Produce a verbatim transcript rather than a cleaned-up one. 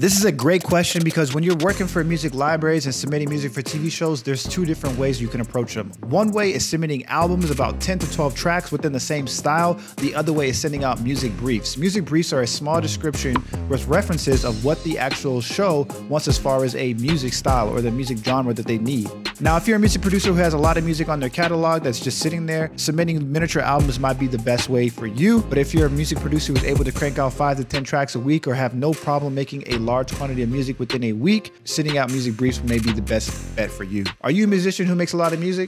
This is a great question because when you're working for music libraries and submitting music for T V shows, there's two different ways you can approach them. One way is submitting albums, about ten to twelve tracks within the same style. The other way is sending out music briefs. Music briefs are a small description with references of what the actual show wants as far as a music style or the music genre that they need. Now, if you're a music producer who has a lot of music on their catalog that's just sitting there, submitting miniature albums might be the best way for you. But if you're a music producer who's able to crank out five to ten tracks a week or have no problem making a large quantity of music within a week, sending out music briefs may be the best bet for you. Are you a musician who makes a lot of music?